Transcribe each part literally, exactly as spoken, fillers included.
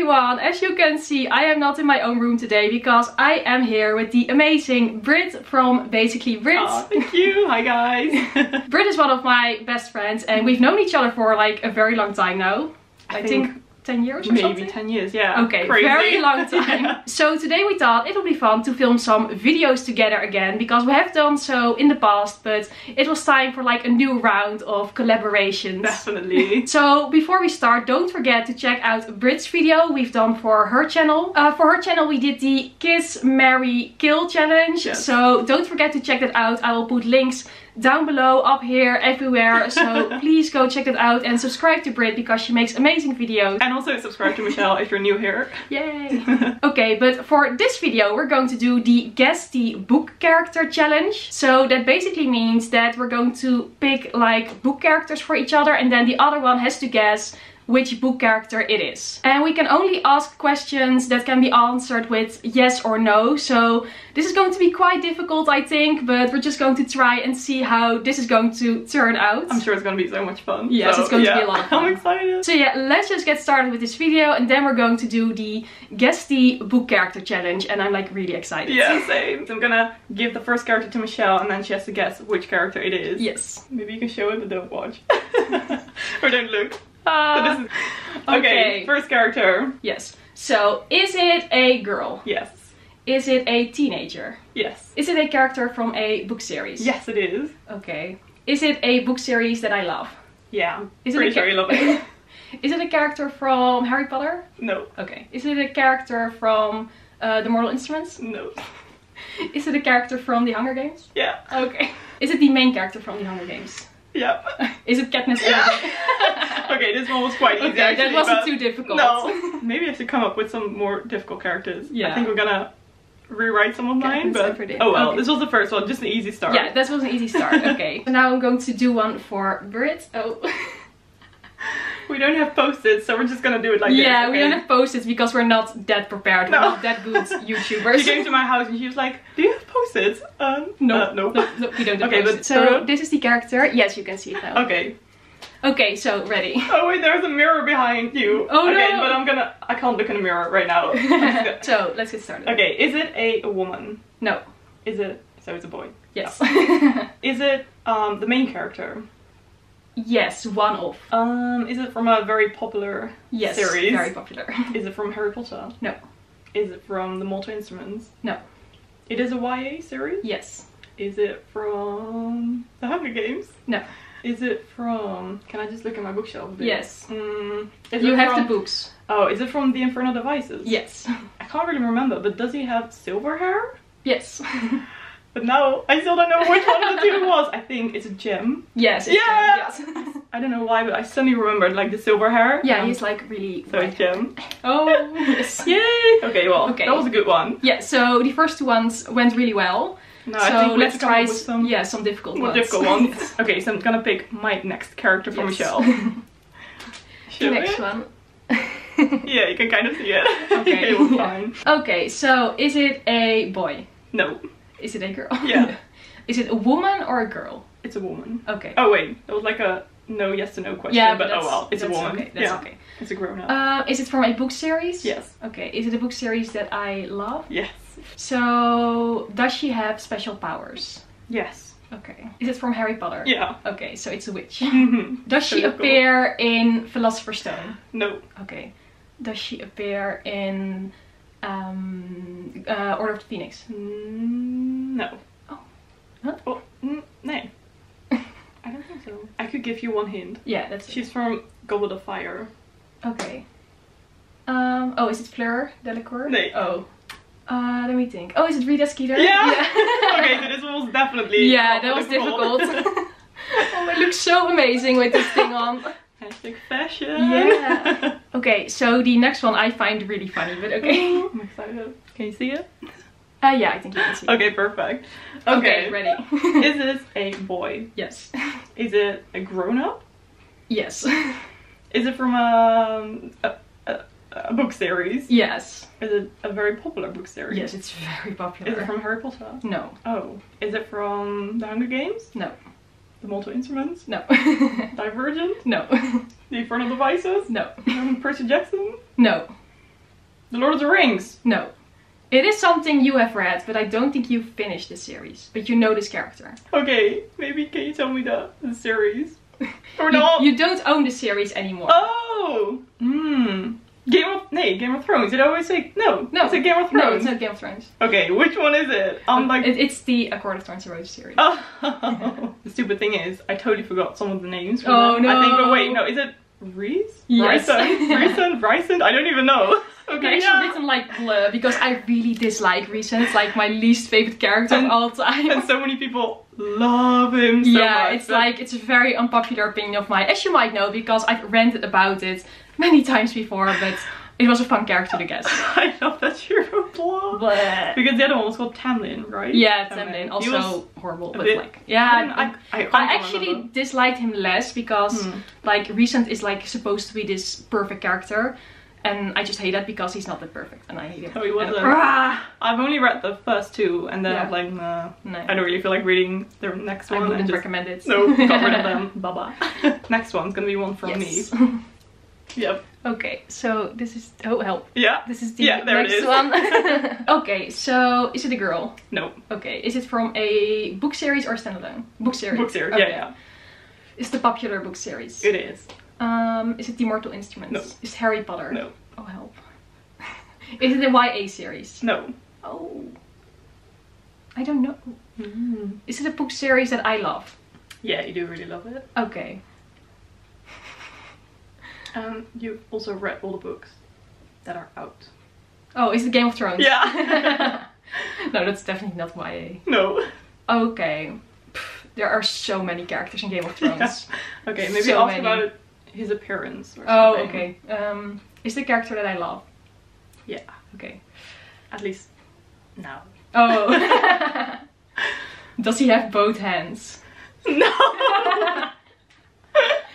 everyone! As you can see, I am not in my own room today because I am here with the amazing Britt from Basically Britt. Oh, thank you! Hi guys! Britt is one of my best friends and we've known each other for like a very long time now. I, I think, think ten years or maybe something? Maybe ten years, yeah. Okay, crazy. Very long time. Yeah. So today we thought it'll be fun to film some videos together again because we have done so in the past, but it was time for like a new round of collaborations. Definitely. So before we start, don't forget to check out Britt's video we've done for her channel. Uh, for her channel we did the Kiss, Marry, Kill challenge. Yes. So don't forget to check that out. I will put links down below, up here, everywhere. So please go check it out and subscribe to Britt because she makes amazing videos. And also subscribe to Michelle if you're new here. Yay! Okay, but for this video we're going to do the Guess the Book Character Challenge. So that basically means that we're going to pick like book characters for each other and then the other one has to guess which book character it is. And we can only ask questions that can be answered with yes or no. So this is going to be quite difficult, I think, but we're just going to try and see how this is going to turn out. I'm sure it's going to be so much fun. Yes, so, it's going yeah. to be a lot of fun. I'm excited. So yeah, let's just get started with this video and then we're going to do the Guess the Book Character Challenge and I'm like really excited. Yeah, same. So I'm gonna give the first character to Michelle and then she has to guess which character it is. Yes. Maybe you can show it but don't watch. Or don't look. Uh, so this is, okay, okay, first character. Yes. So, is it a girl? Yes. Is it a teenager? Yes. Is it a character from a book series? Yes, it is. Okay. Is it a book series that I love? Yeah, is pretty it sure you love it. Is it a character from Harry Potter? No. Okay. Is it a character from uh, The Mortal Instruments? No. Is it a character from The Hunger Games? Yeah. Okay. Is it the main character from The Hunger Games? Yeah. Is it Katniss? Yeah. Okay, this one was quite easy. Okay, actually, that wasn't too difficult. No. Maybe I should come up with some more difficult characters. Yeah. I think we're gonna rewrite some of mine, but oh well. Okay. This was the first one, just an easy start. Yeah, this was an easy start. Okay. So now I'm going to do one for Britt. Oh. We don't have post-its, so we're just gonna do it like yeah, this. Yeah, okay? We don't have post-its because we're not that prepared. No. We're not that good YouTubers. She came to my house and she was like, do you have post-its? Um, no, uh, no. no, no, we don't have okay, post-its. So this is the character. Yes, you can see it now. Okay. Okay, so ready. Oh wait, there's a mirror behind you. Oh okay, no. But I'm gonna, I can't look in the mirror right now. So let's get started. Okay, is it a woman? No. Is it, so it's a boy? Yes. No. Is it um, the main character? Yes, one of. Um, is it from a very popular yes, series? Yes, very popular. Is it from Harry Potter? No. Is it from The Mortal Instruments? No. It is a Y A series? Yes. Is it from The Hunger Games? No. Is it from... Can I just look at my bookshelf a bit? Yes. Mm, you have from... the books. Oh, is it from The Infernal Devices? Yes. I can't really remember, but does he have silver hair? Yes. But now I still don't know which one of the two it was. I think it's a gem. Yes. It's yeah. Gem, yes. I don't know why, but I suddenly remembered like the silver hair. Yeah, um, he's like really. So it's gem. Oh yes. Yay. Okay. Well. Okay. That was a good one. Yeah. So the first two ones went really well. No, so I think let's try with some. Yeah, some difficult ones. Difficult ones. Yes. Okay. So I'm gonna pick my next character for yes. Michelle. The next we? one. Yeah, you can kind of see it. Okay. It was fine. Okay. So is it a boy? No. Is it a girl? Yeah. Is it a woman or a girl? It's a woman. Okay. Oh wait, it was like a no yes to no question, yeah, but, but oh well, it's a woman. Okay, that's yeah. okay. It's a grown up. Uh, is it from a book series? Yes. Okay, is it a book series that I love? Yes. So, does she have special powers? Yes. Okay. Is it from Harry Potter? Yeah. Okay, so it's a witch. Mm-hmm. Does she so appear cool. in Philosopher's Stone? No. Okay. Does she appear in... Um, uh, Order of the Phoenix? No. Oh. Huh? Oh, mm, no. I don't think so. I could give you one hint. Yeah, that's She's it. from Goblet of Fire. Okay. Um, oh, is it Fleur Delacour? No. Oh. Uh, let me think. Oh, is it Rita Skeeter? Yeah! yeah. Okay, so this one was definitely Yeah, that was difficult. Oh, it looks so amazing with this thing on. Hashtag fashion! Yeah! Okay, so the next one I find really funny, but okay. I'm excited. Can you see it? Uh, yeah, I think you can see it. Okay, perfect. Okay, okay ready. Is this a boy? Yes. Is it a grown-up? Yes. Is it from a, a, a, a book series? Yes. Is it a very popular book series? Yes, it's very popular. Is it from Harry Potter? No. Oh. Is it from The Hunger Games? No. The Mortal Instruments? No. Divergent? No. The Infernal Devices? No. Um, Percy Jackson? No. The Lord of the Rings? No. It is something you have read, but I don't think you've finished the series. But you know this character. Okay, maybe can you tell me the, the series? Or you, not? You don't own the series anymore. Oh! Hmm. Game of... Nee, Game of Thrones. Did I always say... No, no. It's a Game of Thrones. No, it's not Game of Thrones. Okay, which one is it? I'm um, like... It, it's the A Court of Thorns and Roses series. Oh! The stupid thing is, I totally forgot some of the names. Oh, that. No! I think... Oh, wait, no. Is it... Rhys? Yes. Rhysand? Rhysand? I don't even know. Okay, I actually yeah. written like blur because I really dislike Rhysand. It's like my least favorite character and, of all time. And so many people love him so yeah, much. Yeah, it's like, it's a very unpopular opinion of mine, as you might know, because I've ranted about it many times before, but it was a fun character to guess. I love that you wrote blur. Because the other one was called Tamlin, right? Yeah, Tamlin. Tamlin. Also horrible, but bit, like... Yeah, I, I, I, I, I actually remember. disliked him less because hmm. like Rhysand is like supposed to be this perfect character. And I just hate that because he's not that perfect, and I hate him. Oh, he wasn't. I've only read the first two, and then yeah. I'm like, nah, no. I don't really feel like reading the next one. I wouldn't recommend it. No, got rid of them. Bye bye. Next one's gonna be one from yes. me. Yep. Okay, so this is... Oh, help. Yeah. This is the yeah, there next it is. one. Okay, so is it a girl? No. Okay, is it from a book series or standalone? Book series. Book series, okay. yeah, yeah. It's the popular book series. It is. Um, is it The Mortal Instruments? No. Is it Harry Potter? No. Oh, help. Is it a Y A series? No. Oh. I don't know. Mm. Is it a book series that I love? Yeah, you do really love it. Okay. Um, you've also read all the books that are out. Oh, is it Game of Thrones? Yeah. No, that's definitely not Y A. No. Okay. Pff, there are so many characters in Game of Thrones. Yeah. Okay, maybe so ask many. about it. His appearance or something. Oh, okay. Um, is the character that I love? Yeah. Okay. At least now. Oh. Does he have both hands? No!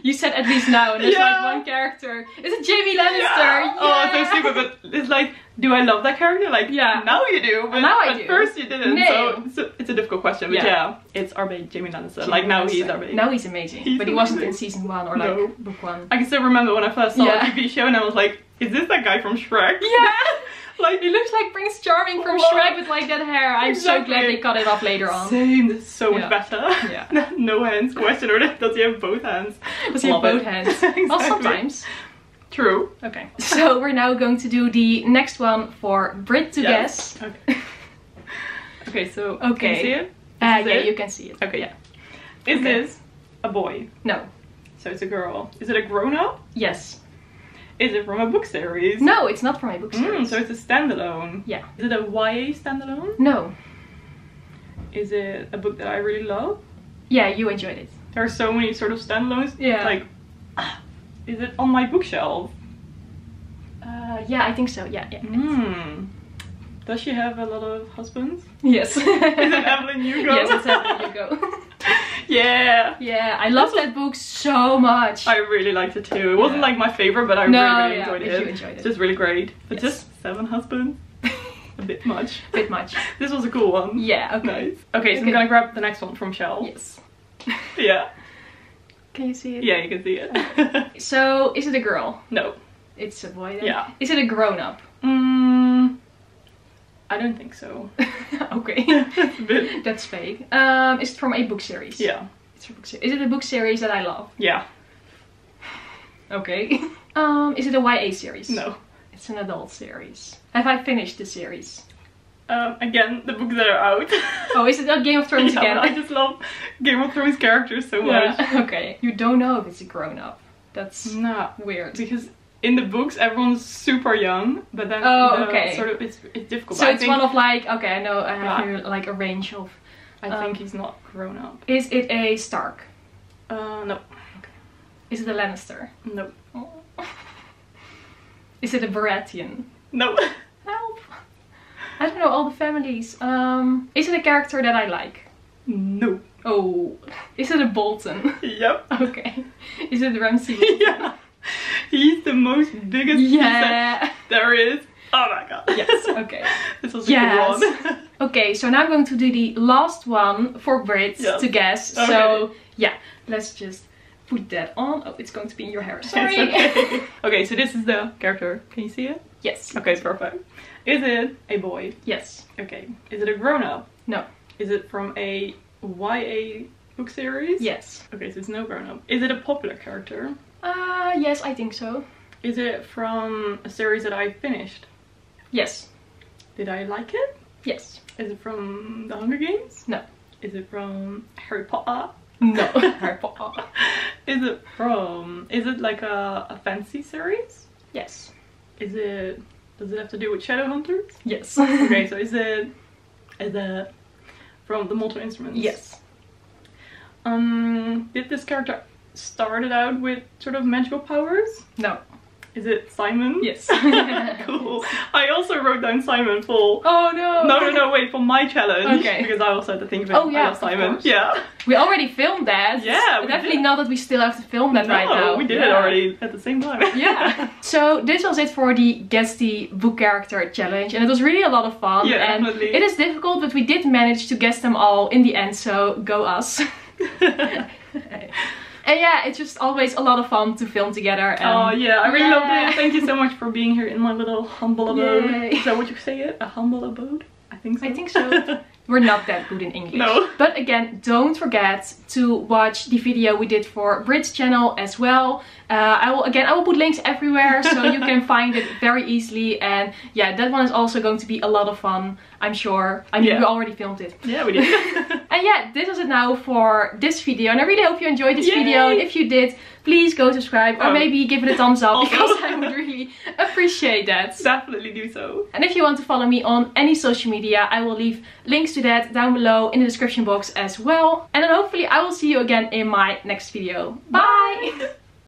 You said at least now, and there's yeah. like one character. Is it Jamie Lannister? Yeah. Yeah. Oh, so stupid, but it's like, do I love that character? Like, yeah. now you do, but now I at do. first you didn't. No. So it's a, it's a difficult question, but yeah, yeah it's our babe, Jamie Lannister. Jamie like, now Lannister. he's our babe. Now he's amazing, he's but he amazing. wasn't in season one or like no. book one. I can still remember when I first saw yeah. the T V show and I was like, is this that guy from Shrek? Yeah! Like, he looks like Prince Charming from what? Shrek with like that hair. I'm exactly. so glad they cut it off later on. Same, that's so much yeah. better. Yeah. No hands question, or does he have both hands? Does he have both it. hands? Exactly. Well, sometimes. True. Okay. So we're now going to do the next one for Britt to yes. guess. Okay. Okay, so okay. can you see it? Uh, yeah, it? you can see it. Okay, yeah. Is okay. this a boy? No. So it's a girl. Is it a grown-up? Yes. Is it from a book series? No, it's not from a book series. Mm, so it's a standalone. Yeah. Is it a Y A standalone? No. Is it a book that I really love? Yeah, you enjoyed it. There are so many sort of standalones. Yeah. Like, is it on my bookshelf? Uh, yeah, I think so. Yeah. yeah mm. Does she have a lot of husbands? Yes. Is it Evelyn Hugo? Yes, it's Evelyn Hugo. Yeah. Yeah, I love that book so much. I really liked it too. It wasn't yeah. like my favorite, but I no, really, really yeah, enjoyed, it. You enjoyed it. It's just really great. But yes. just seven husbands? A bit much. A bit much. This was a cool one. Yeah, okay. Nice. Okay, so okay. I'm gonna grab the next one from Michelle. Yes. Yeah. Can you see it? Yeah, you can see it. Okay. So, is it a girl? No. It's a boy then? Yeah. Is it a grown-up? Mm, I don't think so. Okay. That's, a bit... That's vague. Um, is it from a book series? Yeah. It's from a book se- is it a book series that I love? Yeah. Okay. Um, is it a Y A series? No. It's an adult series. Have I finished the series? Um, again, the books that are out. Oh, is it a Game of Thrones yeah, again? I just love Game of Thrones characters so yeah. much. Okay. You don't know if it's a grown-up. That's nah, weird. Because... in the books, everyone's super young, but then oh, the okay. sort of it's, it's difficult. So I it's think, one of like okay, I know I have yeah. like a range of. I um, think he's not grown up. Is it a Stark? Uh, no. Okay. Is it a Lannister? No. Oh. Is it a Baratheon? No. Help! I don't know all the families. Um, is it a character that I like? No. Oh. Is it a Bolton? Yep. Okay. Is it Ramsay Bolton? Yeah. He's the most biggest yeah. there is. Oh my god. Yes, okay. This was a yes. good one. Okay, so now I'm going to do the last one for Brits yes. to guess. Okay. So yeah, let's just put that on. Oh, it's going to be in your hair. Sorry. Okay. Okay, so this is the character. Can you see it? Yes. Okay, perfect. Is it a boy? Yes. Okay. Is it a grown-up? No. Is it from a Y A book series? Yes. Okay, so it's no grown-up. Is it a popular character? Uh, yes, I think so. Is it from a series that I finished? Yes. Did I like it? Yes. Is it from The Hunger Games? No. Is it from Harry Potter? No. Harry Potter. Is it from... Is it like a, a fantasy series? Yes. Is it... Does it have to do with Shadowhunters? Yes. Okay, so is it... Is it from The Mortal Instruments? Yes. Um, did this character started out with sort of magical powers? No. Is it Simon? Yes. Cool. I also wrote down Simon for... Oh no! No, no, no, wait, for my challenge. Okay. Because I also had to think about oh, yeah, Simon. Course. Yeah. We already filmed that. Yeah. Definitely not that we still have to film that no, right now. we did yeah. it already at the same time. Yeah. So this was it for the Guess the Book Character Challenge. And it was really a lot of fun. Yeah, and definitely. It is difficult, but we did manage to guess them all in the end, so go us. And yeah, it's just always a lot of fun to film together. And oh yeah, I really yeah. loved it. Thank you so much for being here in my little humble abode. Yay. Is that what you say it? A humble abode? I think so. I think so. We're not that good in English. No. But again, don't forget to watch the video we did for Britt's channel as well. Uh, I will again, I will put links everywhere so you can find it very easily. And yeah, that one is also going to be a lot of fun, I'm sure. I mean, yeah. we already filmed it. Yeah, we did. And yeah, this is it now for this video. And I really hope you enjoyed this Yay! video. And if you did, please go subscribe or oh. maybe give it a thumbs up also. Because I would really appreciate that. Definitely do so. And if you want to follow me on any social media, I will leave links to that down below in the description box as well. And then hopefully I will see you again in my next video. Bye! Bye.